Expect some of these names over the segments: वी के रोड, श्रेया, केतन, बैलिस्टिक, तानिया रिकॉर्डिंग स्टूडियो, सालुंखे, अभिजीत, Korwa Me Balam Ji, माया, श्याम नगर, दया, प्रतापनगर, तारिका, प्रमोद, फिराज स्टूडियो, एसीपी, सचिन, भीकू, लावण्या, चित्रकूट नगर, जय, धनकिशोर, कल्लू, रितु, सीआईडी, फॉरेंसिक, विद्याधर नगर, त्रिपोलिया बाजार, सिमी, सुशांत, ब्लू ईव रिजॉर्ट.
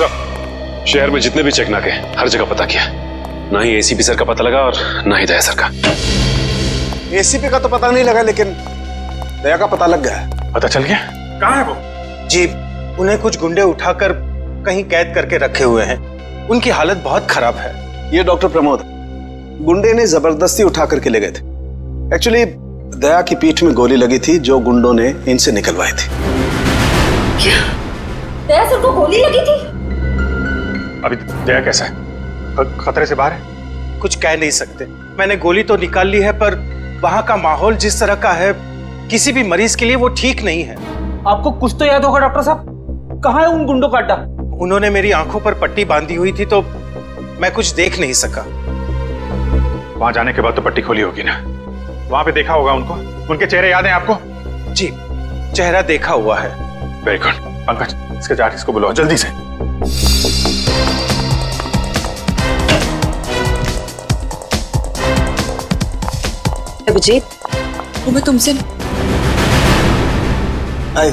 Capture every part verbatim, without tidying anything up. सब शहर में जितने भी चेक नाके हर जगह पता किया, ना ही एसीपी सर का पता लगा और ना ही दया सर का। एसीपी का तो पता नहीं लगा लेकिन दया का पता लग गया। पता चल गया? कहाँ है वो? जी उन्हें कुछ गुंडे उठाकर कहीं कैद करके रखे हुए हैं, उनकी हालत बहुत खराब है। ये डॉक्टर प्रमोद, गुंडे ने जबरदस्ती उठा करके ले गए थे। एक्चुअली दया की पीठ में गोली लगी थी जो गुंडों ने इनसे निकलवाई थी। दया सर को गोली लगी थी? अभी दया कैसा है? खतरे से बाहर है? कुछ कह नहीं सकते। मैंने गोली तो निकाल ली है पर वहां का माहौल जिस तरह का है किसी भी मरीज के लिए वो ठीक नहीं है। आपको कुछ तो याद होगा डॉक्टर साहब, कहाँ है उन गुंडों का अड्डा? उन्होंने मेरी आंखों पर पट्टी बांधी हुई थी तो मैं कुछ देख नहीं सका। वहां जाने के बाद तो पट्टी खोली होगी ना, वहां पे देखा होगा उनको, उनके चेहरे याद हैं आपको? जी चेहरा देखा हुआ है। Very good. पंकज इसके जाट इसको बुलाओ जल्दी से। अभिजीत वो मैं तुमसे आए।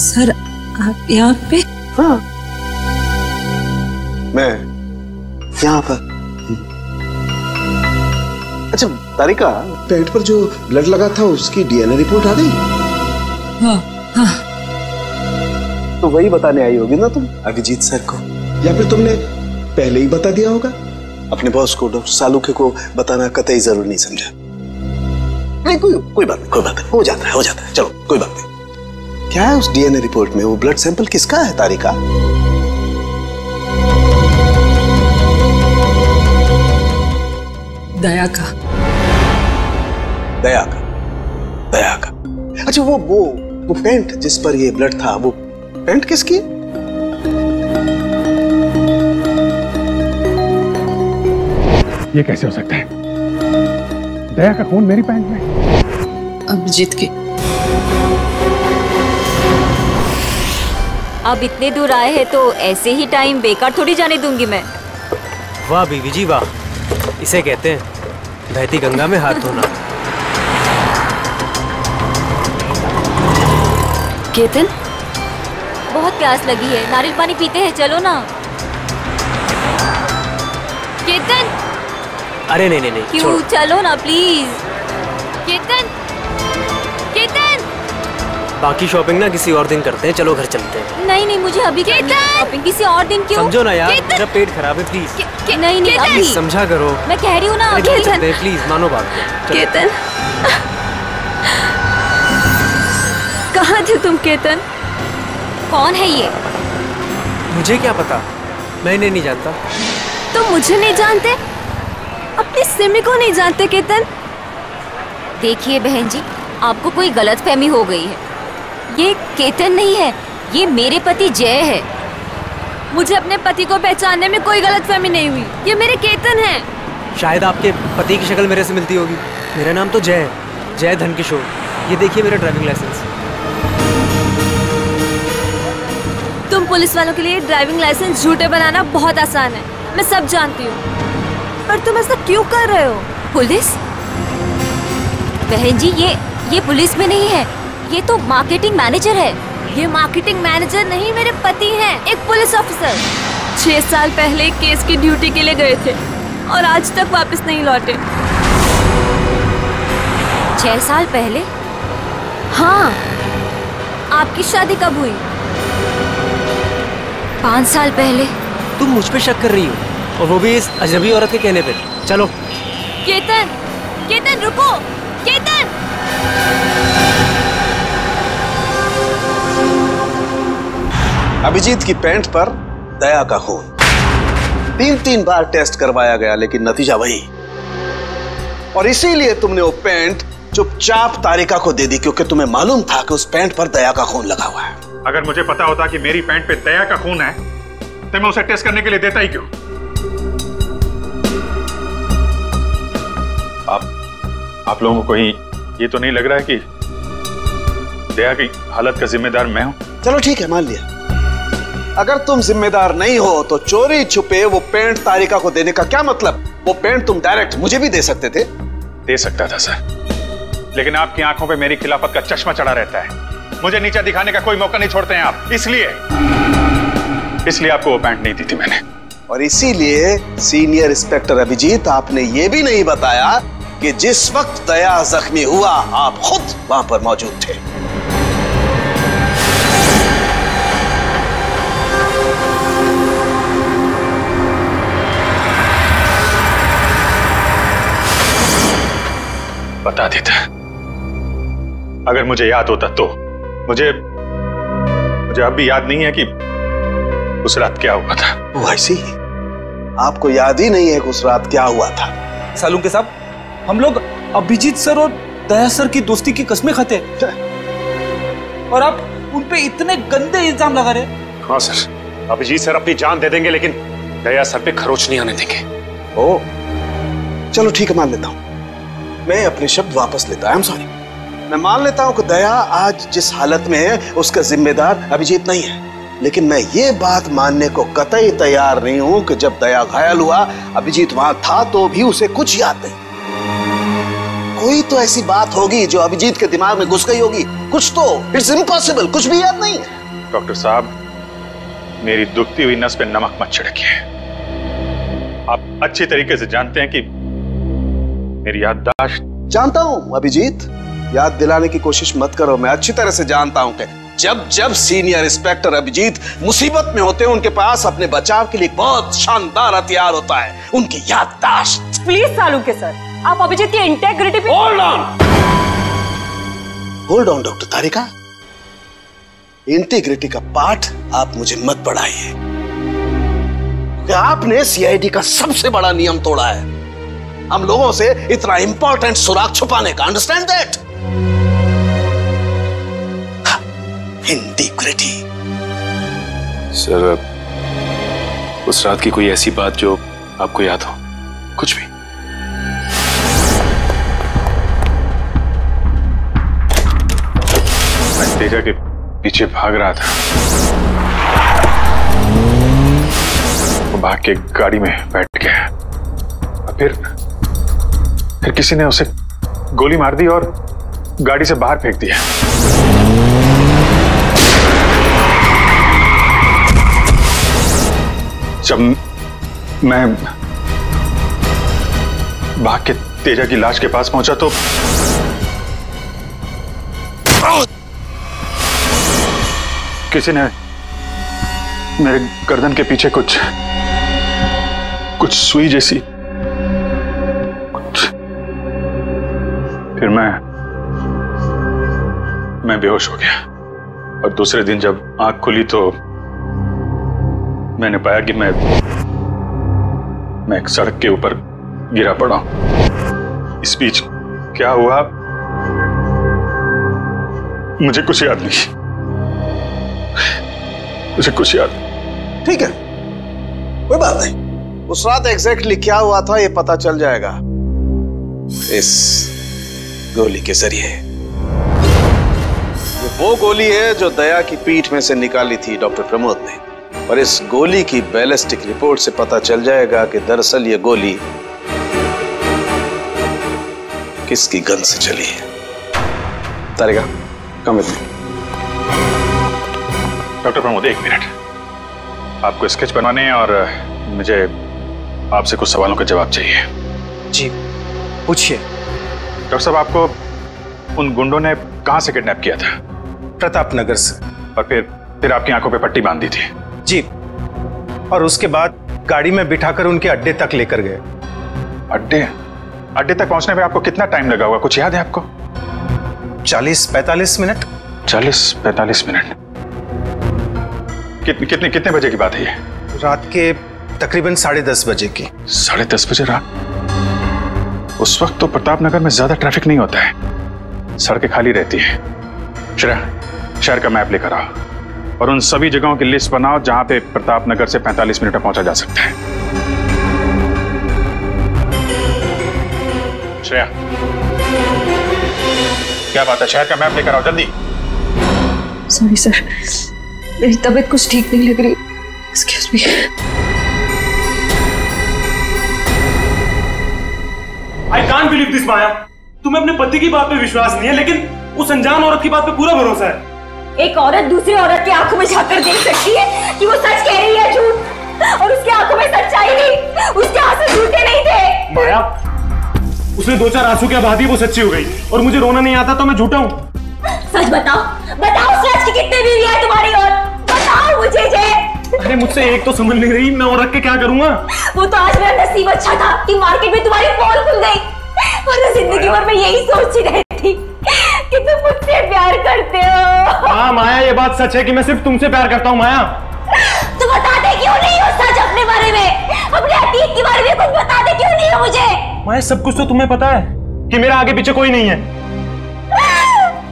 सर आप यहाँ पे? हाँ मैं यहाँ पर। अच्छा तारिका, पेट पर जो ब्लड लगा था उसकी डीएनए रिपोर्ट आ गई? हाँ, हाँ। तो वही बताने आई होगी ना तुम अभिजीत सर को, या फिर तुमने पहले ही बता दिया होगा? अपने बॉस को डॉक्टर सालुखे को बताना कतई जरूरी नहीं समझा। नहीं कोई कोई बात नहीं, कोई बात नहीं, हो जाता है हो जाता है चलो कोई बात नहीं। क्या है उस डीएनए रिपोर्ट में? वो ब्लड सैंपल किसका है तारिका? दया का। दया का दया का अच्छा वो वो वो पेंट जिस पर ये ब्लड था, वो पेंट किसकी? ये कैसे हो सकता है? दया का खून मेरी पेंट में? अभिजीत की। अब इतने दूर आए हैं तो ऐसे ही टाइम बेकार थोड़ी जाने दूंगी मैं। वाह बीवी जी वाह, इसे कहते हैं बहती गंगा में हाथ धोना। केतन बहुत प्यास लगी है, नारियल पानी पीते हैं चलो ना। केतन अरे नहीं नहीं नहीं क्यों, चलो ना प्लीज। केतन केतन बाकी शॉपिंग ना किसी और दिन करते हैं, चलो घर चलते हैं। नहीं नहीं मुझे अभी केतन किसी और दिन क्यों? समझो ना यार मेरा पेट खराब है प्लीज। के, के, नहीं नहीं अभी समझा करो, मैं कह रही हूँ ना प्लीज मानो बात। केतन कहाँ थे तुम? केतन कौन है ये? मुझे क्या पता, मैंने नहीं जानता। तुम मुझे नहीं जानते, अपनी सिमी को नहीं जानते केतन? देखिए बहन जी आपको कोई गलतफहमी हो गई है, ये केतन नहीं है, ये मेरे पति जय है। मुझे अपने पति को पहचानने में कोई गलतफहमी नहीं हुई, ये मेरे केतन है। शायद आपके पति की शक्ल मेरे से मिलती होगी, मेरा नाम तो जय है, जय धनकिशोर। ये देखिए मेरा ड्राइविंग लाइसेंस। तुम पुलिस वालों के लिए ड्राइविंग लाइसेंस झूठे बनाना बहुत आसान है, मैं सब जानती हूँ, पर तुम ऐसा क्यों कर रहे हो? पुलिस? बहन जी ये ये पुलिस में नहीं है, ये तो मार्केटिंग मैनेजर है। ये मार्केटिंग मैनेजर नहीं मेरे पति हैं, एक पुलिस ऑफिसर। छह साल पहले केस की ड्यूटी के लिए गए थे और आज तक वापस नहीं लौटे। छह साल पहले? हाँ। आपकी शादी कब हुई? पाँच साल पहले। तुम मुझ पे शक कर रही हो और वो भी इस अजनबी औरत के कहने पे? चलो। केतन, केतन रुको, केतन। अभिजीत की पैंट पर दया का खून। तीन तीन बार टेस्ट करवाया गया लेकिन नतीजा वही, और इसीलिए तुमने वो पैंट चुपचाप तारिका को दे दी क्योंकि तुम्हें मालूम था कि उस पैंट पर दया का खून लगा हुआ है। अगर मुझे पता होता कि मेरी पैंट पे दया का खून है तो मैं उसे टेस्ट करने के लिए देता ही क्यों? आप आप लोगों को कहीं ये तो नहीं लग रहा है कि दया की हालत का जिम्मेदार मैं हूँ? चलो ठीक है मान लिया। अगर तुम जिम्मेदार नहीं हो तो चोरी छुपे वो पैंट तारिका को देने का क्या मतलब? वो पैंट तुम डायरेक्ट मुझे भी दे सकते थे। दे सकता था सर, लेकिन आपकी आंखों पे मेरी खिलाफत का चश्मा चढ़ा रहता है, मुझे नीचा दिखाने का कोई मौका नहीं छोड़ते हैं आप। इसलिए इसलिए आपको वो पैंट नहीं दी थी मैंने। और इसीलिए सीनियर इंस्पेक्टर अभिजीत, आपने ये भी नहीं बताया कि जिस वक्त दया जख्मी हुआ आप खुद वहां पर मौजूद थे। बता देता अगर मुझे याद होता तो। मुझे मुझे अब भी याद नहीं है कि उस रात क्या हुआ था। वैसे ही आपको याद ही नहीं है कि उस रात क्या हुआ था। सालुंखे साहब, हम लोग अभिजीत सर और दया सर की दोस्ती की कस्में खाते हैं और आप उन पे इतने गंदे इल्जाम लगा रहे हैं। हाँ सर, अभिजीत सर अपनी जान दे देंगे लेकिन दया सर पे खरोच नहीं आने देंगे। ओ, चलो ठीक है, मान लेता हूँ, मैं अपने शब्द वापस लेता हूं, I'm sorry। मैं मान लेता हूं कि दया आज जिस हालत में है उसका जिम्मेदार अभिजीत नहीं है, लेकिन मैं ये बात मानने को कतई तैयार नहीं हूं कि जब दया घायल हुआ अभिजीत वहां था तो भी उसे कुछ याद नहीं। कोई तो ऐसी बात होगी जो अभिजीत के दिमाग में घुस गई होगी, कुछ तो। इट्स इम्पॉसिबल, कुछ भी याद नहीं है। डॉक्टर साहब, मेरी दुखती हुई नस पे नमक मत छिड़किए। आप अच्छी तरीके से जानते हैं कि मेरी याददाश्त। जानता हूं अभिजीत, याद दिलाने की कोशिश मत करो, मैं अच्छी तरह से जानता हूं कि जब जब सीनियर इंस्पेक्टर अभिजीत मुसीबत में होते हैं उनके पास अपने बचाव के लिए बहुत शानदार हथियार होता है, उनकी याददाश्त। प्लीज सालुंखे सर, आप अभिजीत की इंटेग्रिटी पे hold on hold on. Doctor तारिका, integrity का पाठ आप मुझे मत पढ़ाइए। आपने सीआईडी का सबसे बड़ा नियम तोड़ा है, हम लोगों से इतना इंपॉर्टेंट सुराग छुपाने का। Understand that? इंटीग्रिटी। सर, उस रात की कोई ऐसी बात जो आपको याद हो? कुछ भी? मैं तेजा के पीछे भाग रहा था, वो भाग के गाड़ी में बैठ गया, फिर फिर किसी ने उसे गोली मार दी और गाड़ी से बाहर फेंक दिया। जब मैं भाग के तेजा की लाश के पास पहुंचा तो किसी ने मेरे गर्दन के पीछे कुछ कुछ सुई जैसी। फिर मैं मैं बेहोश हो गया और दूसरे दिन जब आंख खुली तो मैंने पाया कि मैं मैं एक सड़क के ऊपर गिरा पड़ा। इस बीच क्या हुआ मुझे कुछ याद नहीं, मुझे कुछ याद नहीं। ठीक है, कोई बात नहीं। उस रात एग्जैक्टली क्या हुआ था ये पता चल जाएगा इस गोली के जरिए। ये वो गोली है जो दया की पीठ में से निकाली थी डॉक्टर प्रमोद ने, और इस गोली की बैलिस्टिक रिपोर्ट से पता चल जाएगा कि दरअसल ये गोली किसकी गन से चली है। तारिका, come with me. Doctor प्रमोद, एक मिनट। आपको स्केच बनवाने और मुझे आपसे कुछ सवालों का जवाब चाहिए। जी, पूछिए। डॉक्टर साहब, आपको उन गुंडों ने कहां से किडनैप किया था? प्रतापनगर से। और फिर फिर आपकी आंखों पे पट्टी बांध दी थी? जी, और उसके बाद गाड़ी में बिठाकर उनके अड्डे तक लेकर गए। अड्डे अड्डे तक पहुंचने में आपको कितना टाइम लगा होगा, कुछ याद है आपको? चालीस पैंतालीस मिनट। चालीस पैंतालीस मिनट। कितने कितने कितने बजे की बात है ये? रात के तकरीबन साढ़े दस बजे की। साढ़े दस बजे रात? उस वक्त तो प्रतापनगर में ज्यादा ट्रैफिक नहीं होता है, सड़कें खाली रहती हैं। श्रेया, शहर का मैप लेकर आओ और उन सभी जगहों की लिस्ट बनाओ जहां पे प्रतापनगर से पैंतालीस मिनट में पहुंचा जा सकता है। श्रेया, क्या बात है, शहर का मैप लेकर आओ जल्दी। सॉरी सर, मेरी तबीयत कुछ ठीक नहीं लग रही। Excuse me. I can't believe this, माया। तुम्हें अपने पति की बात पे विश्वास नहीं है लेकिन उस अनजान औरत की बात पे पूरा भरोसा है। एक औरत दूसरी औरत की आंखों में झांककर देख सकती है कि वो सच कह रही है झूठ, और उसकी आंखों में सच्चाई थी, उसके आंसू झूठे नहीं थे। माया, उसने दो चार आंसू क्या बहा दिए, वो सच्ची हो गई, और मुझे रोना नहीं आता तो मैं झूठा हूँ। सच बताओ, बताओ सच की कितने बीवी है तुम्हारी, और बताओ मुझे जय। अरे मुझसे एक तो समझ नहीं रही, मैं और रख के क्या करूँगा। वो तो आज मेरा नसीब अच्छा था कि मार्केट में तुम्हारी पोल खुल गई, वरना जिंदगी भर मैं यही सोचती रहती कि तुम मुझसे प्यार करते हो। हाँ माया, ये बात सच है कि मैं सिर्फ तुमसे प्यार करता हूँ। माया, तू बताते क्यों नहीं हो सच अपने बारे में, अपने अतीत के बारे में कुछ बताते क्यों नहीं हो मुझे। माया, सब कुछ तो तुम्हें पता है कि मेरा आगे पीछे कोई नहीं है,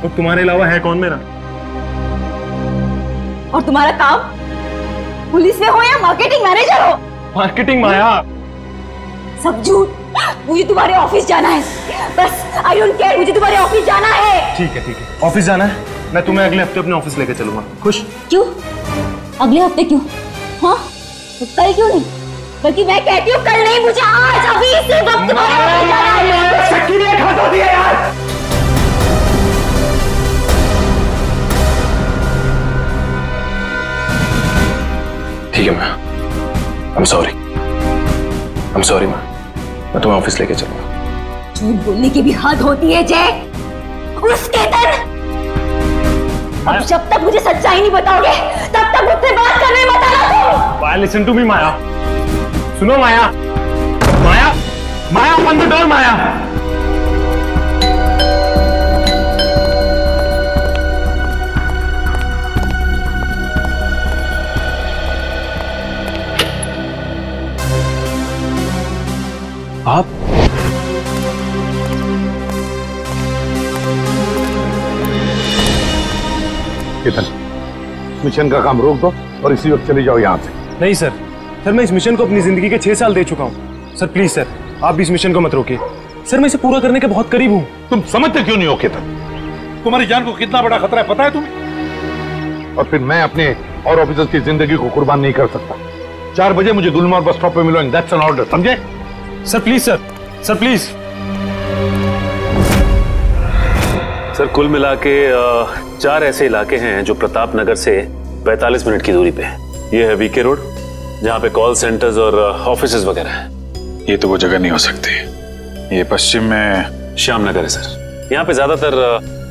और तुम्हारे अलावा है कौन मेरा। और तुम्हारा काम पुलिस में हो या मार्केटिंग मैनेजर हो। मार्केटिंग माया, सब झूठ। मुझे तुम्हारे ऑफिस जाना है, बस आई डोंट केयर, मुझे तुम्हारे ऑफिस जाना है। ठीक है ठीक है, ऑफिस जाना है, मैं तुम्हें अगले हफ्ते अपने ऑफिस लेकर चलूंगा। खुश? क्यों अगले हफ्ते क्यों? हाँ तो कल क्यों नहीं, बल्कि मैं कहती हूँ कल नहीं, मुझे आज अभी इसी वक्त तुम्हारे ऑफिस जाना है। शक्की ने खा दिया यार। ठीक है माया, I am sorry, I am sorry माया, मैं तुम्हें ऑफिस लेके चलूंगा। झूठ बोलने की भी हद होती है जय। उसके दर अब जब तक मुझे सच्चाई नहीं बताओगे तब तक मुझसे बात करने मत आना। माया लिसन टू मी, माया सुनो, माया माया माया open the door. माया आप केतन, मिशन का काम रोक दो और इसी वक्त चले जाओ यहाँ से। नहीं सर, सर मैं इस मिशन को अपनी जिंदगी के छह साल दे चुका हूँ। सर प्लीज सर, आप भी इस मिशन को मत रोकिए। सर मैं इसे पूरा करने के बहुत करीब हूँ। तुम समझते क्यों नहीं हो केतन, तुम्हारी जान को कितना बड़ा खतरा है पता है तुम्हें। और फिर मैं अपने और ऑफिसर्स की जिंदगी को कुर्बान नहीं कर सकता। चार बजे मुझे गुलमार बस स्टॉप पे मिलो, एंड दैट्स एन ऑर्डर, समझे। Sir please sir, sir please. Sir कुल मिला के चार ऐसे इलाके हैं जो प्रतापनगर से पैंतालीस मिनट की दूरी पे है। ये है वी के रोड, जहाँ पे कॉल सेंटर्स और ऑफिसेज वगैरह हैं। ये तो वो जगह नहीं हो सकती, ये पश्चिम में श्याम नगर है सर। यहाँ पे ज्यादातर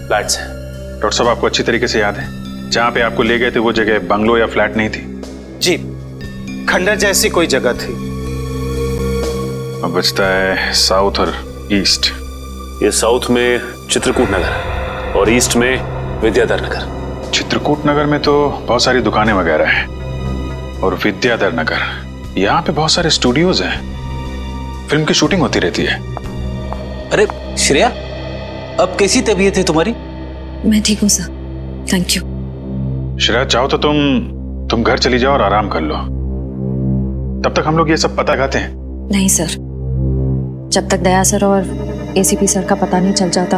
फ्लैट्स हैं। डॉक्टर साहब आपको अच्छी तरीके से याद है जहाँ पे आपको ले गए थे वो जगह बंगलो या फ्लैट नहीं थी जी, खंडर जैसी कोई जगह थी। अब बचता है साउथ और ईस्ट। ये साउथ में चित्रकूट नगर और ईस्ट में विद्याधर नगर। चित्रकूट नगर में तो बहुत सारी दुकानें वगैरह हैं, और विद्याधर नगर यहाँ पे बहुत सारे स्टूडियोज हैं, फिल्म की शूटिंग होती रहती है। अरे श्रेया, अब कैसी तबीयत है तुम्हारी? मैं ठीक हूँ सर, थैंक यू। श्रेया चाहो तो तुम तुम घर चली जाओ और आराम कर लो, तब तक हम लोग ये सब पता लगाते हैं। नहीं सर, जब तक दया सर और एसीपी सर का पता नहीं चल जाता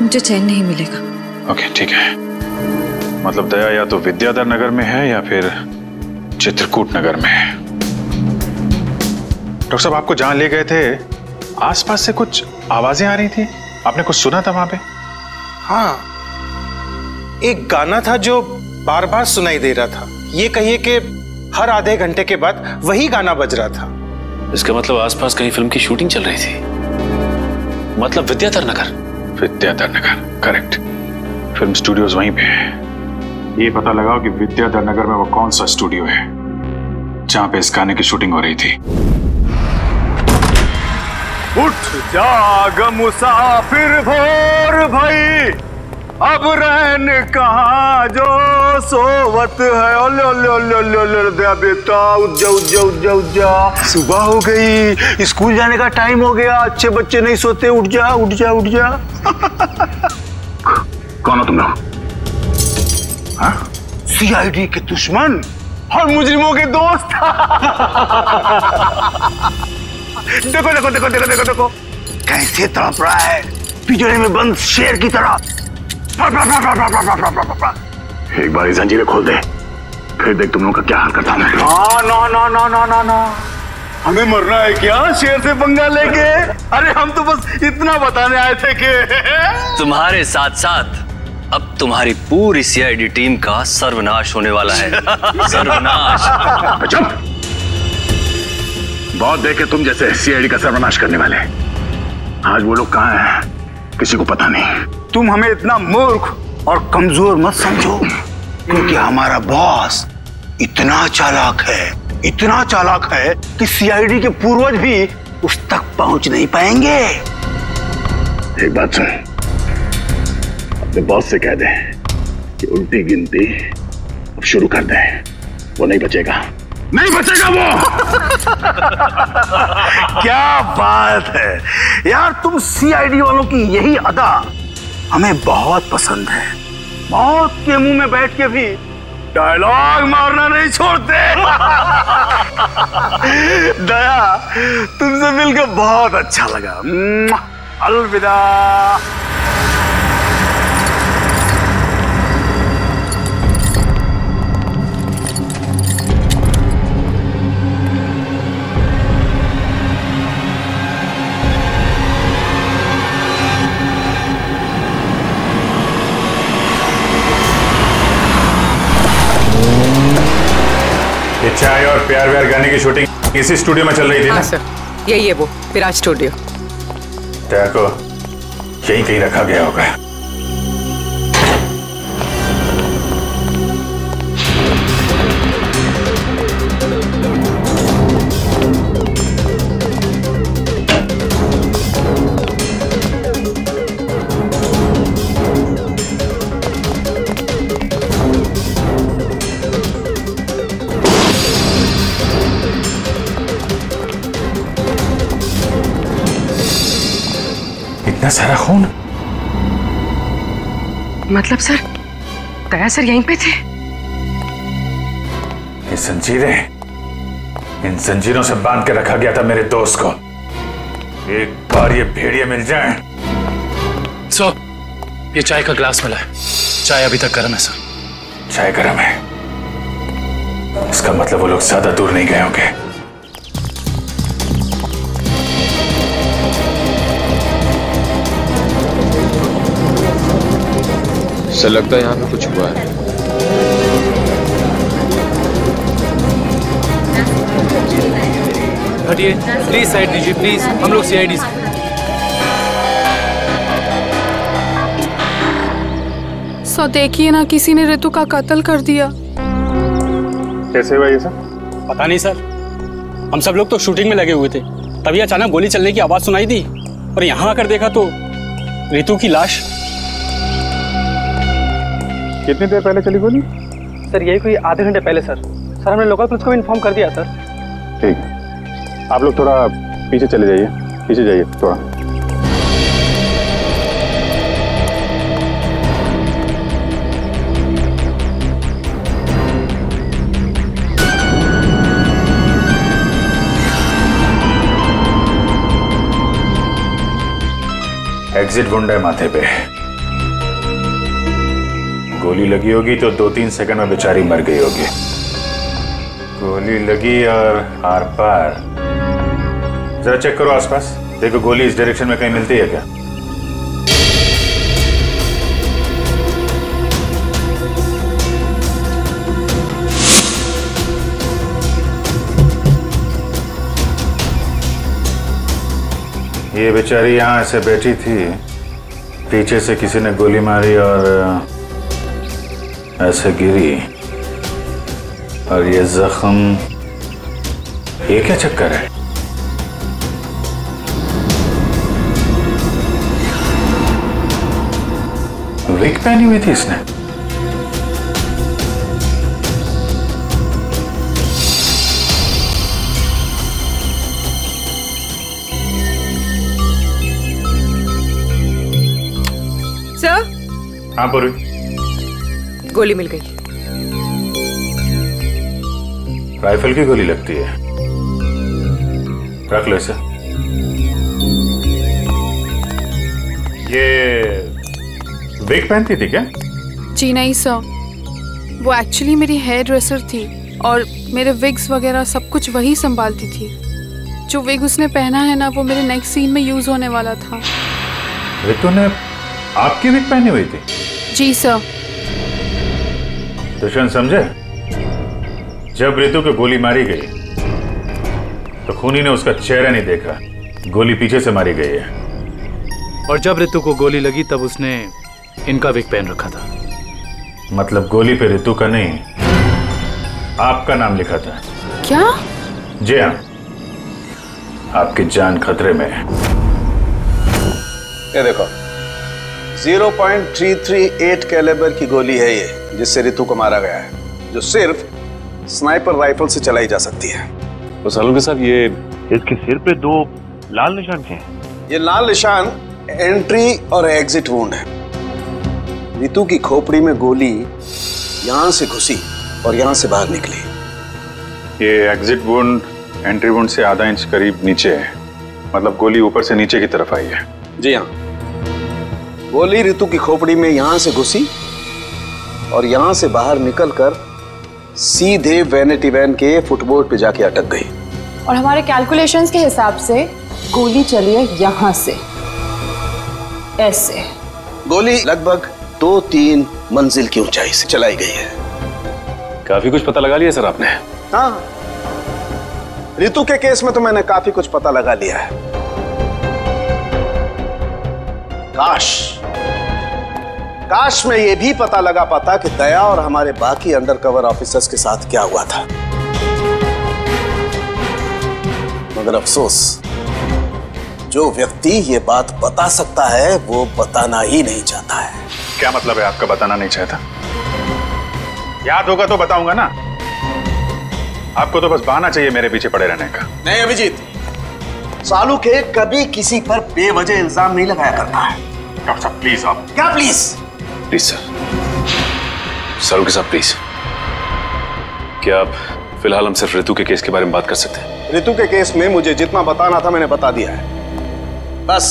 मुझे चैन नहीं मिलेगा। ओके ठीक है, मतलब दया या तो विद्याधर नगर में है या फिर चित्रकूट नगर में है। डॉक्टर साहब आपको जहाँ ले गए थे आसपास से कुछ आवाजें आ रही थी, आपने कुछ सुना था वहां पे? हाँ, एक गाना था जो बार बार सुनाई दे रहा था, ये कहिए कि हर आधे घंटे के बाद वही गाना बज रहा था। इसका मतलब आसपास कहीं फिल्म की शूटिंग चल रही थी, मतलब विद्याधर नगर। विद्याधर नगर correct, film studios वहीं पे है। ये पता लगाओ कि विद्याधर नगर में वो कौन सा स्टूडियो है जहां पे इस गाने की शूटिंग हो रही थी। उठ जाग मुसाफिर भोर भई, अब रहन कहा जो सोवत है। ओले ओले ओले ओले ओले दया बेटा, उजा उजा उजा उजा, सुबह हो गई, स्कूल जाने का टाइम हो गया, अच्छे बच्चे नहीं सोते, उठ जा उठ जा उठ जा। कौन हो तुम लोग? हाँ, सीआईडी के दुश्मन और मुजरिमों के दोस्त। देखो देखो देखो देखो देखो देखो कैसे तड़प रहा है, पिंजरे में बंद शेर की तरह। एक बार जंजीरें खोल दे, फिर देख तुम लोगों का क्या हाल करता हूं। ना ना ना ना ना ना, हमें मरना है क्या शेर से पंगा लेके? अरे हम तो बस इतना बताने आए थे कि तुम्हारे साथ साथ अब तुम्हारी पूरी सीआईडी टीम का सर्वनाश होने वाला है। सर्वनाश। बहुत देखे तुम जैसे सीआईडी का सर्वनाश करने वाले। आज वो लोग कहाँ हैं? किसी को पता नहीं। तुम हमें इतना मूर्ख और कमजोर मत समझो, क्योंकि हमारा बॉस इतना चालाक है, इतना चालाक है कि सीआईडी के पूर्वज भी उस तक पहुंच नहीं पाएंगे। एक बात सुन, अपने बॉस से कह दे कि उल्टी गिनती अब शुरू कर दे, वो नहीं बचेगा, नहीं बचेगा वो। क्या बात है यार, तुम सीआईडी वालों की यही अदा हमें बहुत पसंद है। मौत के मुंह में बैठ के भी डायलॉग मारना नहीं छोड़ते। दया, तुमसे मिलकर बहुत अच्छा लगा, अलविदा। चाय और प्यार व्यार गाने की शूटिंग इसी स्टूडियो में चल रही थी ना? हाँ सर, यही है वो, फिराज स्टूडियो। दया को यही कहीं रखा गया होगा। सारा खून, मतलब सर दया सर यहीं पे थे। ये जंजीरें, इन जंजीरों से बांध के रखा गया था मेरे दोस्त को। एक बार ये भेड़िए मिल जाएं। सर, ये चाय का ग्लास मिला है, चाय अभी तक गर्म है सर। चाय गर्म है, इसका मतलब वो लोग ज्यादा दूर नहीं गए होंगे। ऐसा लगता है यहाँ पे कुछ हुआ है। हटिए प्लीज, साइड दीजिए प्लीज, हम लोग सीआईडी से। सो देखिए ना, किसी ने रितु का कत्ल कर दिया। कैसे हुआ ये सब? पता नहीं सर, हम सब लोग तो शूटिंग में लगे हुए थे, तभी अचानक गोली चलने की आवाज सुनाई दी और यहाँ आकर देखा तो रितु की लाश। कितनी देर पहले चली गोली? सर यही कोई आधे घंटे पहले सर। सर हमने लोकल पुलिस को इन्फॉर्म कर दिया सर। ठीक है, आप लोग थोड़ा पीछे चले जाइए, पीछे जाइए थोड़ा। एग्जिट गुंडे माथे पे, गोली लगी होगी तो दो तीन सेकंड में बेचारी मर गई होगी। गोली लगी और आर पार। जरा चेक करो आसपास, देखो गोली इस डायरेक्शन में कहीं मिलती है क्या। ये बेचारी यहाँ ऐसे बैठी थी, पीछे से किसी ने गोली मारी और ऐसे गिरी, और ये जख्म, ये क्या चक्कर है? विग पहनी हुई थी इसने। सर? हाँ पूरी, गोली मिल गई। राइफल की गोली लगती है, रख लो इसे। ये विग पहनती थी क्या? जी नहीं सर, वो एक्चुअली मेरी हेयर ड्रेसर थी और मेरे विग्स वगैरह सब कुछ वही संभालती थी। जो विग उसने पहना है ना, वो मेरे नेक्स्ट सीन में यूज होने वाला था। रितु ने आपकी विग पहनी हुई थी? जी सर। दुश्मन समझे, जब रितु को गोली मारी गई तो खूनी ने उसका चेहरा नहीं देखा, गोली पीछे से मारी गई है। और जब रितु को गोली लगी तब उसने इनका विग पहन रखा था। मतलब गोली पे रितु का नहीं आपका नाम लिखा था। क्या? जी हाँ, आपकी जान खतरे में है। ये देखो zero point three three eight calibre की गोली है ये, जिससे रितु को मारा गया है, जो सिर्फ स्नाइपर राइफल से चलाई जा सकती है। तो सालुंखे साहब, ये इसके सिर पे दो लाल निशान के हैं। ये लाल निशान एंट्री और एग्जिट वुंड है। रितु की खोपड़ी में गोली यहाँ से घुसी और यहाँ से बाहर निकली। ये एग्जिट वुंड एंट्री वुंड से आधा इंच करीब नीचे है, मतलब गोली ऊपर से नीचे की तरफ आई है। जी हाँ, गोली रितु की खोपड़ी में यहाँ से घुसी और यहाँ से बाहर निकलकर सीधे वैनिटी वैन के फुटबोर्ड पे जाके अटक गई। और हमारे कैलकुलेशंस के हिसाब से गोली चली है यहाँ से ऐसे। गोली लगभग दो तीन मंजिल की ऊंचाई से चलाई गई है। काफी कुछ पता लगा लिया सर आपने। हाँ, रितु के केस में तो मैंने काफी कुछ पता लगा लिया है। काश काश में ये भी पता लगा पाता कि दया और हमारे बाकी अंडरकवर ऑफिसर्स के साथ क्या हुआ था। मगर अफसोस, जो व्यक्ति ये बात बता सकता है वो बताना ही नहीं चाहता है। क्या मतलब है आपका बताना नहीं चाहता? याद होगा तो बताऊंगा ना। आपको तो बस बहाना चाहिए मेरे पीछे पड़े रहने का। नहीं अभिजीत, सालुखे कभी किसी पर बेवजह इल्जाम नहीं लगाया करता है। डॉक्टर साहब प्लीज, आप क्या प्लीज प्लीज सर, सालुखे साहब प्लीज, क्या आप फिलहाल हम सिर्फ रितु के केस के बारे में बात कर सकते हैं? रितु के केस में मुझे जितना बताना था मैंने बता दिया है। बस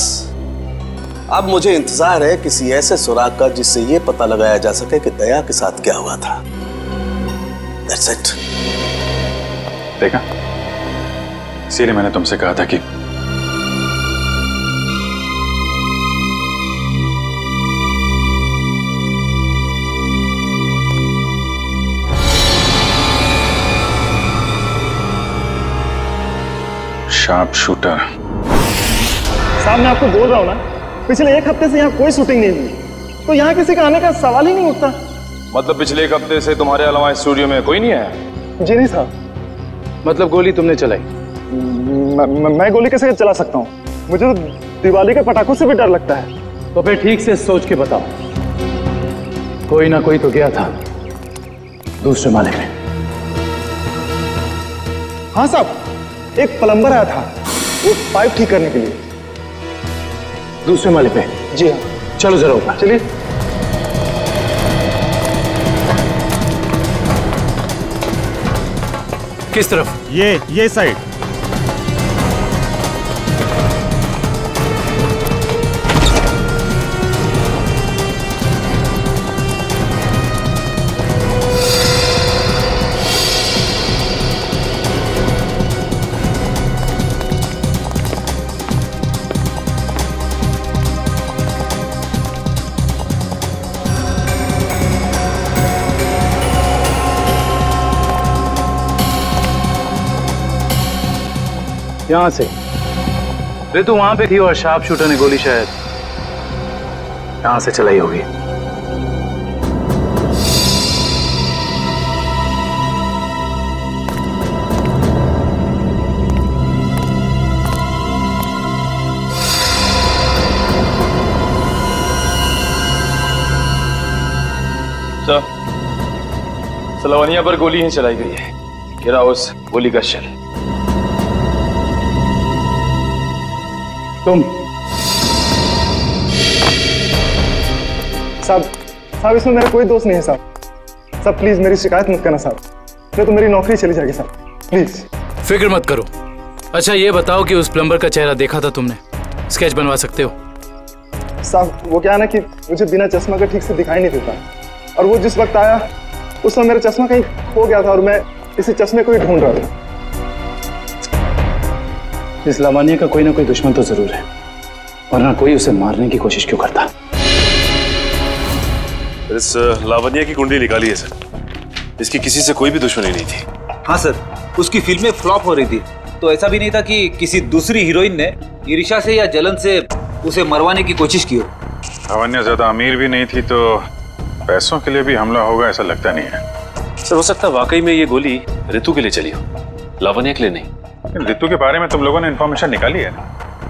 अब मुझे इंतजार है किसी ऐसे सुराग का जिससे यह पता लगाया जा सके कि दया के साथ क्या हुआ था। That's it. देखा, इसीलिए मैंने तुमसे कहा था कि शार्प शूटर। साहब मैं आपको बोल रहा हूँ ना, पिछले एक हफ्ते से यहाँ कोई शूटिंग नहीं हुई, तो यहाँ किसी का आने का सवाल ही नहीं उठता। मतलब पिछले एक हफ्ते से तुम्हारे अलावा इस स्टूडियो में कोई नहीं आया? जी नहीं साहब। मतलब गोली तुमने चलाई? म, म, मैं गोली कैसे चला सकता हूँ? मुझे तो दिवाली के पटाखों से भी डर लगता है। तो फिर ठीक से सोच के बताओ, कोई ना कोई तो गया था दूसरे माले में। हाँ साहब, एक प्लम्बर आया था वो पाइप ठीक करने के लिए। दूसरे माले पे? जी हाँ। चलो जरा ऊपर चलिए। किस तरफ? ये ये साइड। यहाँ से रितु वहां पे थी और शार्प शूटर ने गोली शायद यहाँ से चलाई होगी। सर, सलवानिया पर गोली ही चलाई गई है। गिरा उस गोली का शल। तुम साहब साहब इसमें मेरा कोई दोस्त नहीं है साहब। साहब प्लीज मेरी शिकायत मत करना साहब, नहीं तो मेरी नौकरी चली जाएगी साहब। प्लीज फिक्र मत करो। अच्छा ये बताओ कि उस प्लम्बर का चेहरा देखा था तुमने? स्केच बनवा सकते हो? साहब वो क्या ना कि मुझे बिना चश्मा का ठीक से दिखाई नहीं देता, और वो जिस वक्त आया उस समय मेरा चश्मा कहीं खो गया था और मैं इसी चश्मे को ही ढूंढ रहा था। इस लावण्या का कोई ना कोई दुश्मन तो जरूर है, वरना कोई उसे मारने की कोशिश क्यों करता? इस लावण्या की कुंडली निकाली है सर। इसकी किसी से कोई भी दुश्मनी नहीं थी। हाँ सर, उसकी फिल्में फ्लॉप हो रही थी तो ऐसा भी नहीं था कि किसी दूसरी हीरोइन ने ईर्ष्या से या जलन से उसे मरवाने की कोशिश की हो। लावण्या ज्यादा अमीर भी नहीं थी तो पैसों के लिए भी हमला होगा ऐसा लगता नहीं है सर। हो सकता है वाकई में ये गोली रितु के लिए चली हो, लावण्या के लिए नहीं। रितु के बारे में तुम लोगों ने इन्फॉर्मेशन निकाली है ना?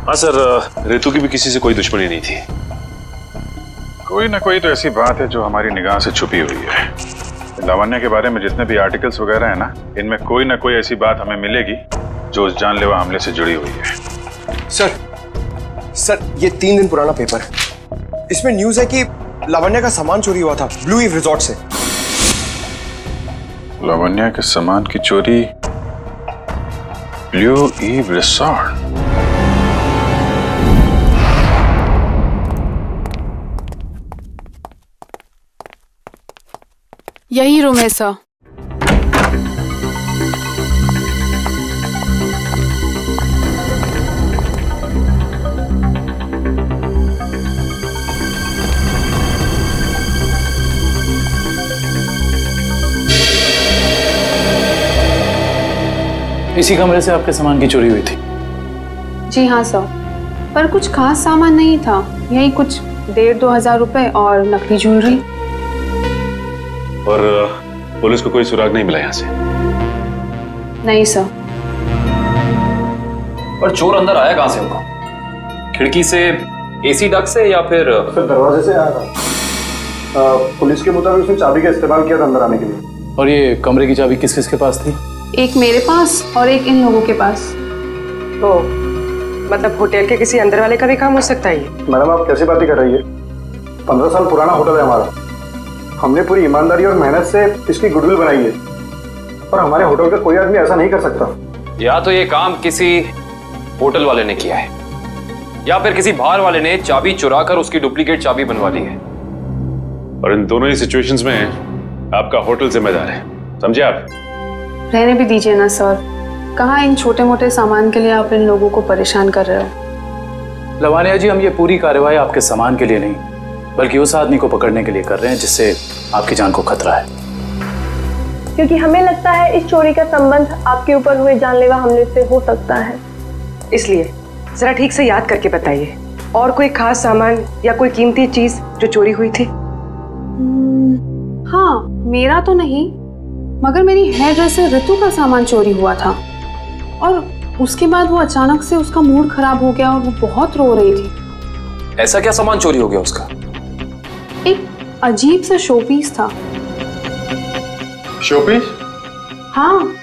हाँ सर, रितु की भी किसी से कोई दुश्मनी नहीं थी। कोई ना कोई तो ऐसी बात है जो हमारी निगाह से छुपी हुई है। लावण्या के बारे में जितने भी आर्टिकल्स वगैरह हैं ना, इनमें कोई ना कोई ऐसी बात हमें मिलेगी जो उस जानलेवा हमले से जुड़ी हुई है। सर सर ये तीन दिन पुराना पेपर है, इसमें न्यूज है कि लावण्या का सामान चोरी हुआ था ब्लू ईव रिजॉर्ट से। लावण्या के सामान की चोरी ब्लू ईव रिजॉर्ट? यही रूम है सर। इसी कमरे से आपके सामान की चोरी हुई थी? जी हाँ सर, पर कुछ खास सामान नहीं था। यही कुछ डेढ़ दो हजार रुपए और नकली ज्वेलरी। और पुलिस को कोई सुराग नहीं मिला यहाँ से? नहीं सर। पर चोर अंदर आया कहाँ से होगा? खिड़की से, एसी डक्ट से या फिर? सर दरवाजे से आया था। पुलिस के मुताबिक उसने चाबी का इस्तेमाल किया था अंदर आने के लिए। और ये कमरे की चाबी किस किस के पास थी? एक मेरे पास और एक इन लोगों के पास। तो मतलब होटल के किसी अंदर वाले का भी काम हो सकता है? मैडम आप कैसी बातें कर रही है, पंद्रह साल पुराना होटल है हमारा। हमने पूरी ईमानदारी और मेहनत से इसकी गुडविल बनाई है और हमारे होटल का कोई आदमी ऐसा नहीं कर सकता। या तो ये काम किसी होटल वाले ने किया है या फिर किसी बाहर वाले ने चाबी चुरा कर उसकी डुप्लीकेट चाबी बनवा ली है। और इन दोनों ही सिचुएशंस में आपका होटल जिम्मेदार है, समझे आप? रहने भी दीजिए ना सर, कहाँ इन छोटे मोटे सामान के लिए आप इन लोगों को परेशान कर रहे हो। लावण्या जी, हम ये पूरी कार्रवाई आपके सामान के लिए नहीं बल्कि उस आदमी को पकड़ने के लिए कर रहे हैं जिससे आपकी जान को खतरा है, क्योंकि हमें लगता है इस चोरी का संबंध आपके ऊपर हुए जानलेवा हमले से हो सकता है। इसलिए जरा ठीक से याद करके बताइए, और कोई खास सामान या कोई कीमती चीज जो चोरी हुई थी? हाँ, मेरा तो नहीं, मगर मेरी हेयर ड्रेसर रितु का सामान चोरी हुआ था और उसके बाद वो अचानक से उसका मूड खराब हो गया और वो बहुत रो रही थी। ऐसा क्या सामान चोरी हो गया उसका? एक अजीब सा शोपीस था। शोपीस? हाँ,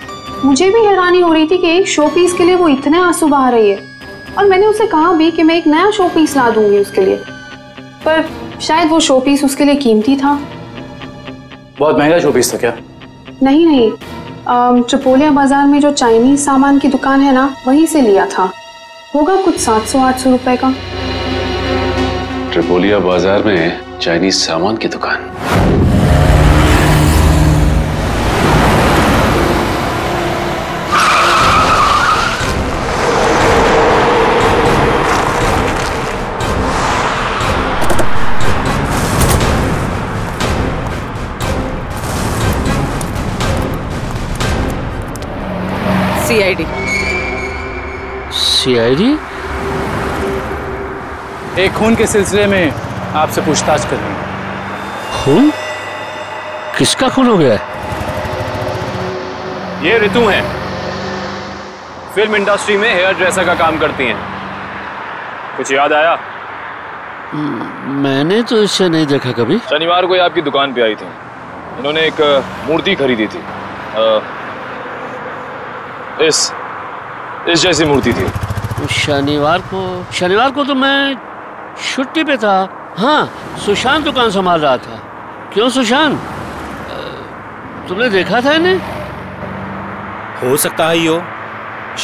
मुझे भी हैरानी हो रही थी कि एक शोपीस के लिए वो इतने आंसू बहा रही है और मैंने उसे कहा भी कि मैं एक नया शोपीस ला दूंगी उसके लिए, पर शायद वो शोपीस उसके लिए कीमती था। बहुत महंगा शोपीस था क्या? नहीं नहीं, त्रिपोलिया बाजार में जो चाइनीज सामान की दुकान है ना, वहीं से लिया था। होगा कुछ सात सौ आठ सौ रुपए का। त्रिपोलिया बाजार में चाइनीज सामान की दुकान? सीआईडी सीआईडी एक खून के सिलसिले में आपसे पूछताछ कर रही हूं। खून? किसका खून हो गया है? ये रितु है, फिल्म इंडस्ट्री में हेयर ड्रेसर का काम करती हैं। कुछ याद आया? मैंने तो इसे नहीं देखा कभी। शनिवार को ये आपकी दुकान पे आई थी, इन्होंने एक मूर्ति खरीदी थी। आ, इस इस जैसी मूर्ति थी। शनिवार को शनिवार को तो मैं छुट्टी पे था। हाँ, सुशांत दुकान संभाल रहा था। क्यों सुशांत, तुमने देखा था इन्हें? हो सकता है यो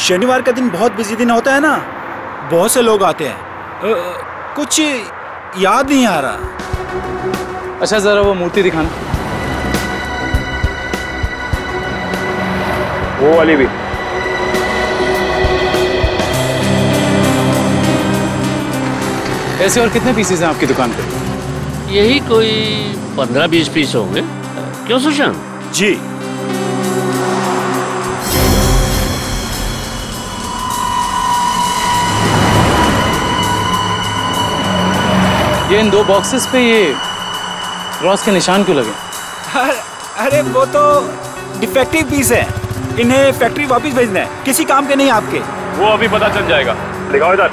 शनिवार का दिन बहुत बिजी दिन होता है ना, बहुत से लोग आते हैं। आ, कुछ याद नहीं आ रहा। अच्छा जरा वो मूर्ति दिखाना, वो वाली भी। ऐसे और कितने पीसेस हैं आपकी दुकान पे? यही कोई पंद्रह बीस पीस होंगे, क्यों सुशांत जी? ये इन दो बॉक्सेस पे ये क्रॉस के निशान क्यों लगे? अरे, अरे वो तो डिफेक्टिव पीस है, इन्हें फैक्ट्री वापस भेजना है, किसी काम के नहीं आपके। वो अभी पता चल जाएगा। दिखाओ इधर,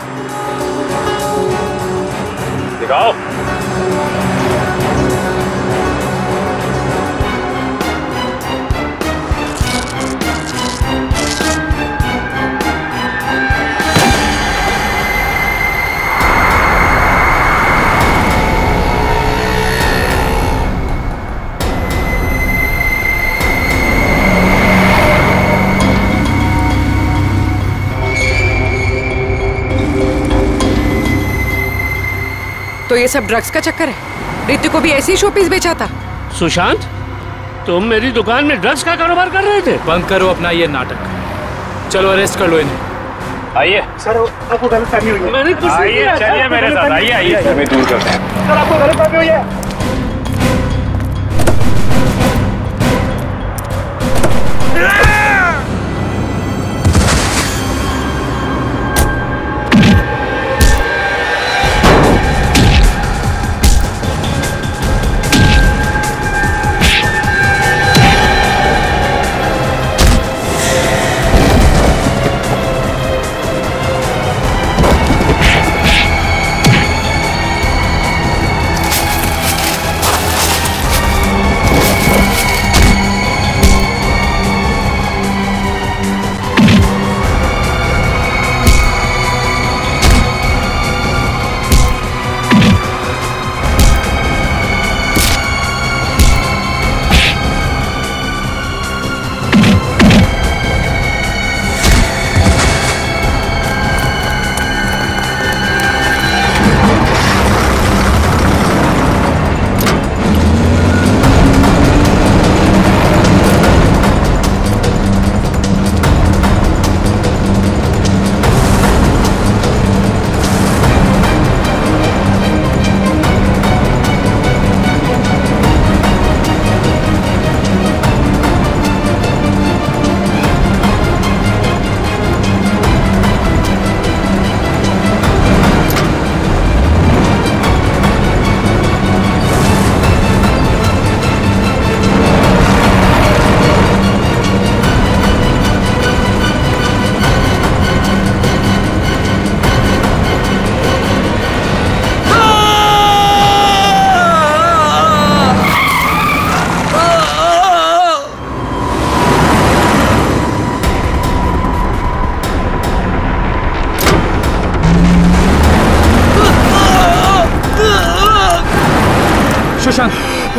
दिखाओ। तो ये सब ड्रग्स का चक्कर है। रितु को भी ऐसी शोपीस बेचा था। सुशांत, तुम मेरी दुकान में ड्रग्स का कारोबार कर रहे थे? बंद करो अपना ये नाटक, चलो अरेस्ट कर लो इन्हें। आइए सर, आपको गलतफहमी हुई है। मैंने कुछ नहीं किया। चलिए मेरे साथ, आइए आइए हमें दूर करते हैं। सर आपको गलतफहमी हुई है।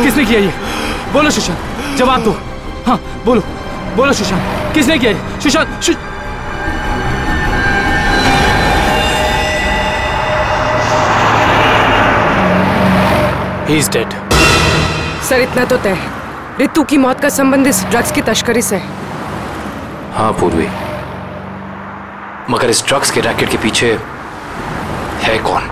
किसने किया ये? बोलो सुशांत, जवाब दो। हाँ बोलो, बोलो सुशांत, किसने किया ये? सुशांत शु... He is dead. सर इतना तो तय है, रितु की मौत का संबंध इस ड्रग्स की तस्करी से है। हाँ पूर्वी, मगर इस ड्रग्स के रैकेट के पीछे है कौन?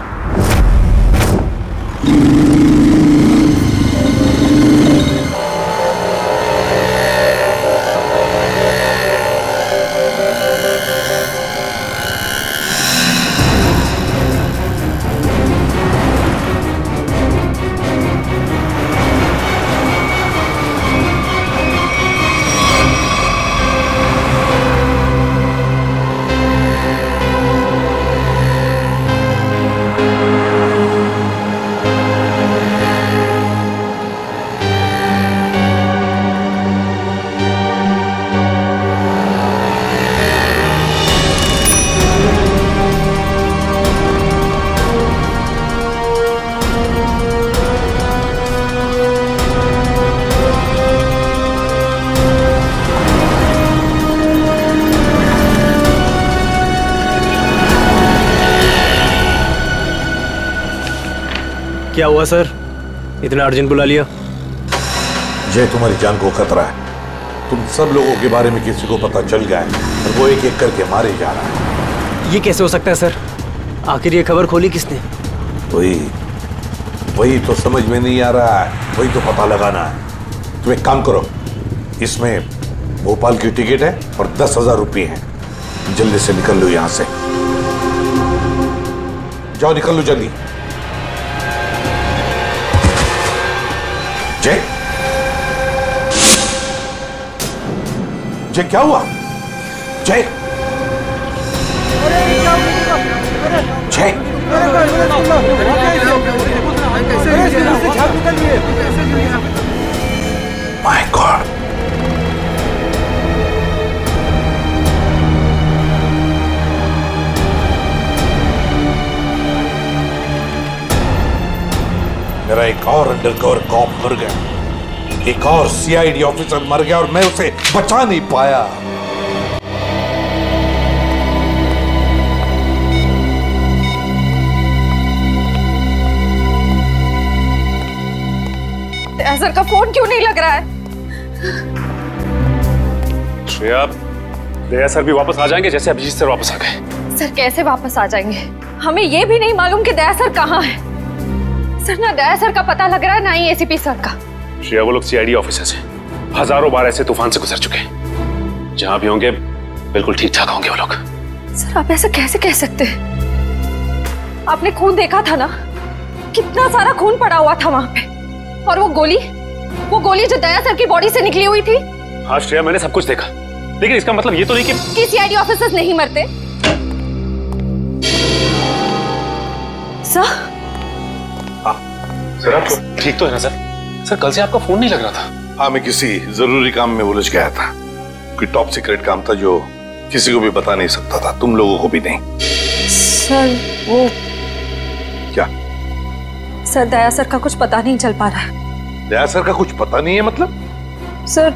क्या हुआ सर, इतना अर्जेंट बुला लिया? जय, तुम्हारी जान को खतरा है। तुम सब लोगों के बारे में किसी को पता चल गया है और वो एक एक करके मारे जा रहा है। ये कैसे हो सकता है सर? आखिर ये खबर खोली किसने? वही वही तो समझ में नहीं आ रहा है, वही तो पता लगाना है। तुम एक काम करो, इसमें भोपाल की टिकट है और दस हजार रुपये है, जल्दी से निकल लो यहाँ से। जाओ निकल लो जल्दी। जय जय क्या हुआ? जय जय माय गॉड, मेरा एक और अंडरकवर कॉप मर गया, एक और सीआईडी ऑफिसर मर गया और मैं उसे बचा नहीं पाया। सर का फोन क्यों नहीं लग रहा है? श्रेया, दया सर भी वापस आ जाएंगे जैसे अभिजीत सर वापस आ गए। सर कैसे वापस आ जाएंगे? हमें ये भी नहीं मालूम कि दया सर कहाँ है। सर ना दया सर का पता लग रहा है ना ही एसीपी सर का। श्रेया वो लोग सीआईडी ऑफिसर्स हैं, हजारों बार ऐसे तूफान से गुजर चुके हैं, जहाँ भी होंगे बिल्कुल ठीक ठाक होंगे वो लोग। सर आप ऐसा कैसे कह सकते हैं? आपने खून देखा था ना, कितना सारा खून पड़ा हुआ था वहाँ पे, और वो गोली वो गोली जो दया सर की बॉडी से निकली हुई थी। हाँ श्रेया मैंने सब कुछ देखा, लेकिन इसका मतलब ये तो नहीं कि कि सीआईडी ऑफिसर्स नहीं मरते। सर सर आप ठीक तो है ना सर? सर कल से आपका फोन नहीं लग रहा था। हाँ मैं किसी जरूरी काम में उलझ गया था, कोई टॉप सीक्रेट काम था जो किसी को भी बता नहीं सकता था, तुम लोगों को भी नहीं। सर वो क्या? सर दया सर का कुछ पता नहीं चल पा रहा है। दया सर का कुछ पता नहीं है मतलब? सर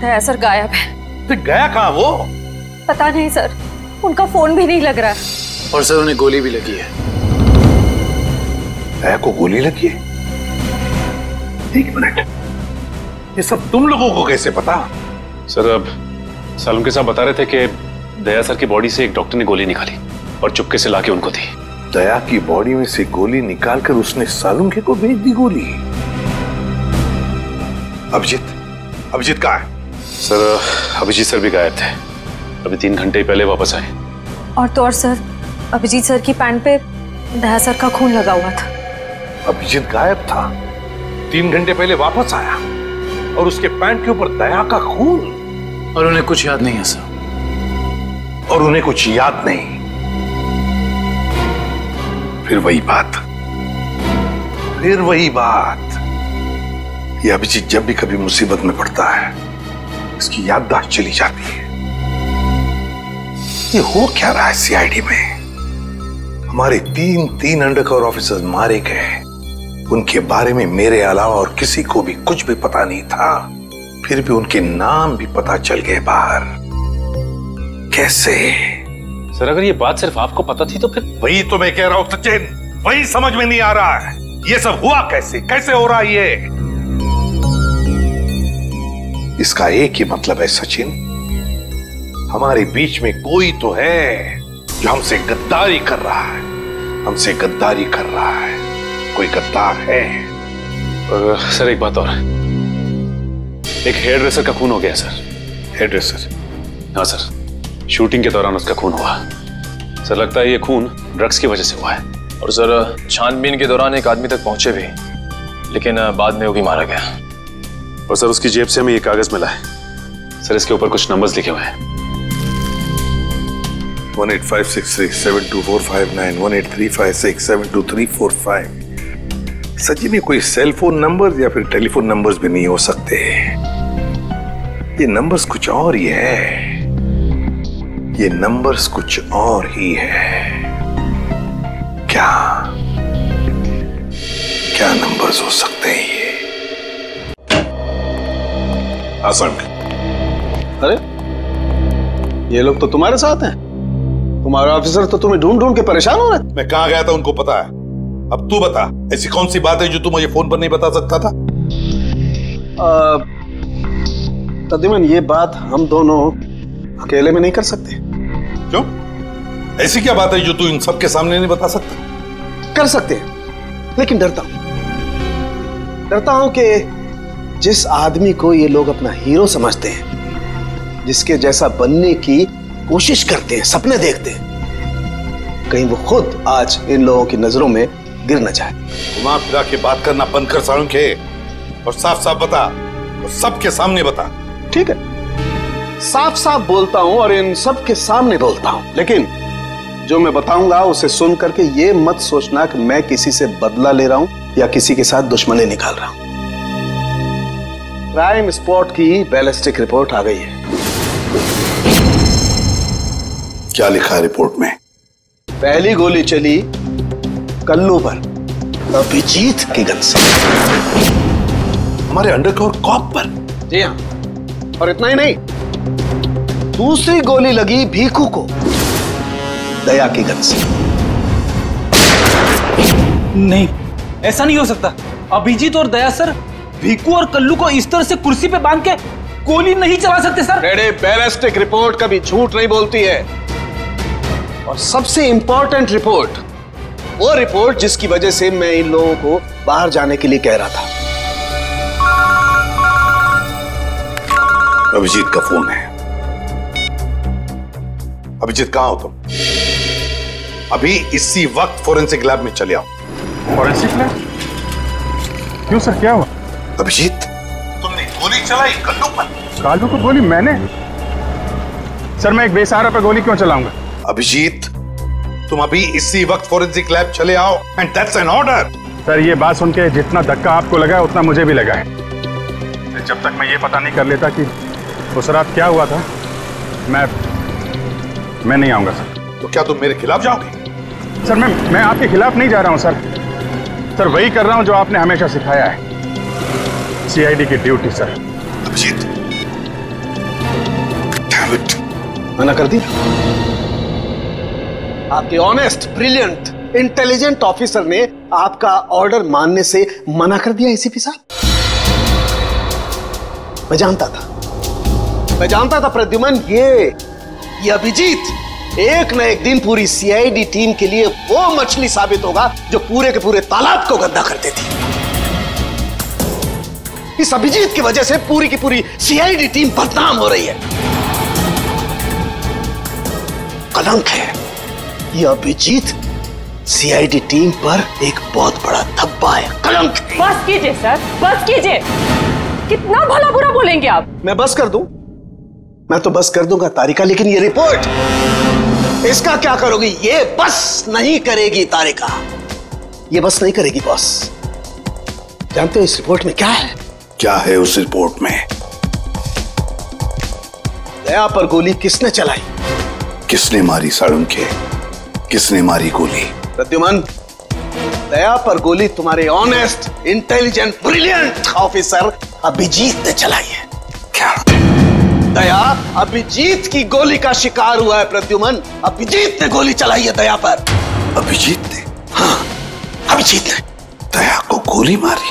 दया सर गायब है। तो गया कहाँ वो? पता नहीं सर, उनका फोन भी नहीं लग रहा है। और सर उन्हें गोली भी लगी है। दया को गोली लगी है? एक मिनट, ये सब तुम लोगों को कैसे पता? सर अब सालुंखे साहब बता रहे थे कि दया सर की बॉडी से एक डॉक्टर ने गोली निकाली और चुपके से लाके उनको दी। दया की बॉडी में से गोली निकालकर उसने सालुंखे को भेज दी गोली। अभिजीत अभिजीत कहाँ है? सर अभिजीत सर भी गायब थे, अभी तीन घंटे पहले वापस आए। और तो और सर अभिजीत सर की पैंट पे दया सर का खून लगा हुआ था। अभिजीत गायब था, तीन घंटे पहले वापस आया और उसके पैंट के ऊपर दया का खून, और उन्हें कुछ याद नहीं है सर। और उन्हें कुछ याद नहीं, फिर वही बात फिर वही बात। ये अभिजीत जब भी कभी मुसीबत में पड़ता है इसकी याददाश्त चली जाती है। ये हो क्या रहा है सीआईडी में? हमारे तीन तीन अंडरकवर ऑफिसर्स मारे गए, उनके बारे में मेरे अलावा और किसी को भी कुछ भी पता नहीं था, फिर भी उनके नाम भी पता चल गए बाहर। कैसे सर? अगर ये बात सिर्फ आपको पता थी तो फिर? वही तो मैं कह रहा हूँ सचिन, वही समझ में नहीं आ रहा है, ये सब हुआ कैसे कैसे हो रहा है ये? इसका एक ही मतलब है सचिन, हमारे बीच में कोई तो है जो हमसे गद्दारी कर रहा है, हमसे गद्दारी कर रहा है, कोई गद्दार है। और सर एक बात और, एक हेयर ड्रेसर का खून हो गया सर। Hair dresser? हाँ सर, शूटिंग के दौरान उसका खून हुआ सर। लगता है ये खून ड्रग्स की वजह से हुआ है। और सर छानबीन के दौरान एक आदमी तक पहुंचे भी, लेकिन बाद में वो भी मारा गया। और सर उसकी जेब से हमें ये कागज मिला है सर, इसके ऊपर कुछ नंबर्स लिखे हुए हैं। One eight five six six seven two four five nine one eight three five six seven two three four five. सच में कोई सेल फोन नंबर या फिर टेलीफोन नंबर्स भी नहीं हो सकते, ये नंबर्स कुछ और ही है, ये नंबर्स कुछ और ही है। क्या क्या नंबर्स हो सकते हैं ये? आसंग अरे ये लोग तो तुम्हारे साथ हैं, तुम्हारा ऑफिसर तो तुम्हें ढूंढ ढूंढ के परेशान हो रहा है। मैं कहाँ गया था उनको पता है। अब तू बता, ऐसी कौन सी बात है जो तू मुझे फोन पर नहीं बता सकता था? तद्दीमन ये बात हम दोनों अकेले में नहीं कर सकते। क्यों? ऐसी क्या बात है जो तू इन सब के सामने नहीं बता सकता? कर सकते हैं, लेकिन डरता हूं डरता हूं कि जिस आदमी को ये लोग अपना हीरो समझते हैं, जिसके जैसा बनने की कोशिश करते हैं, सपने देखते हैं, कहीं वो खुद आज इन लोगों की नजरों में गिर न जाए। घुमा फिरा के बात करना बंद कर सालुंखे, और साफ साफ बता, और सबके सामने बता। ठीक है, साफ साफ बोलता हूं और इन सबके सामने बोलता हूं, लेकिन जो मैं बताऊंगा उसे सुन करके ये मत सोचना कि मैं किसी से बदला ले रहा हूं या किसी के साथ दुश्मनी निकाल रहा हूं। क्राइम स्पॉट की बैलिस्टिक रिपोर्ट आ गई है। क्या लिखा है रिपोर्ट में? पहली गोली चली कल्लू पर अभिजीत की गन से, हमारे अंडरकवर कॉप पर। जी हाँ, और इतना ही नहीं, दूसरी गोली लगी भीकू को दया की गन से। नहीं, ऐसा नहीं हो सकता। अभिजीत और दया सर भीकू और कल्लू को इस तरह से कुर्सी पे बांध के गोली नहीं चला सकते सर। बैलिस्टिक रिपोर्ट कभी झूठ नहीं बोलती है, और सबसे इंपॉर्टेंट रिपोर्ट, वो रिपोर्ट जिसकी वजह से मैं इन लोगों को बाहर जाने के लिए कह रहा था। अभिजीत का फोन है। अभिजीत कहाँ हो तुम? अभी इसी वक्त फॉरेंसिक लैब में चले आओ। फॉरेंसिक lab? क्यों सर, क्या हुआ? अभिजीत, तुमने गोली चलाई कल्लू पर? कल्लू को गोली मैंने? सर, मैं एक बेसहारा पे गोली क्यों चलाऊंगा? अभिजीत, तुम अभी इसी वक्त फॉरेंसिक लैब चले आओ, and that's an order. Sir, ये बात सुन के जितना धक्का आपको लगा उतना मुझे भी लगा है। जब तक मैं ये पता नहीं कर लेता कि उस रात क्या हुआ था, मैं मैं नहीं आऊंगा सर। तो क्या तुम मेरे खिलाफ जाओगे? सर, मैं मैं आपके खिलाफ नहीं जा रहा हूं सर। सर, वही कर रहा हूं जो आपने हमेशा सिखाया है, सीआईडी की ड्यूटी सर। अभिजीत, मना कर दी? आपके ऑनेस्ट, ब्रिलियंट, इंटेलिजेंट ऑफिसर ने आपका ऑर्डर मानने से मना कर दिया। एसीपी साहब, मैं जानता था, मैं जानता था प्रद्युमन, ये ये अभिजीत एक न एक दिन पूरी सीआईडी टीम के लिए वो मछली साबित होगा जो पूरे के पूरे तालाब को गंदा करती थी। इस अभिजीत की वजह से पूरी की पूरी सीआईडी टीम बदनाम हो रही है। कलंक है ये अभिजीत, सीआईडी टीम पर एक बहुत बड़ा धब्बा है, कलंक। बस कीजिए सर, बस कीजिए। कितना भला बुरा बोलेंगे आप? मैं बस कर दूं? मैं तो बस कर दूंगा तारिका, लेकिन ये रिपोर्ट, इसका क्या करोगी? ये बस नहीं करेगी तारिका, ये बस नहीं करेगी बॉस। जानते हो इस रिपोर्ट में क्या है? क्या है उस रिपोर्ट में? दया पर गोली किसने चलाई? किसने मारी सालुंखे? किसने मारी गोली? प्रद्युमन, दया पर गोली तुम्हारे honest, intelligent, brilliant officer अभिजीत ने चलाई है। क्या दया अभिजीत की गोली का शिकार हुआ है प्रद्युमन? अभिजीत ने गोली चलाई है दया पर। अभिजीत ने? हाँ, अभिजीत ने दया को गोली मारी।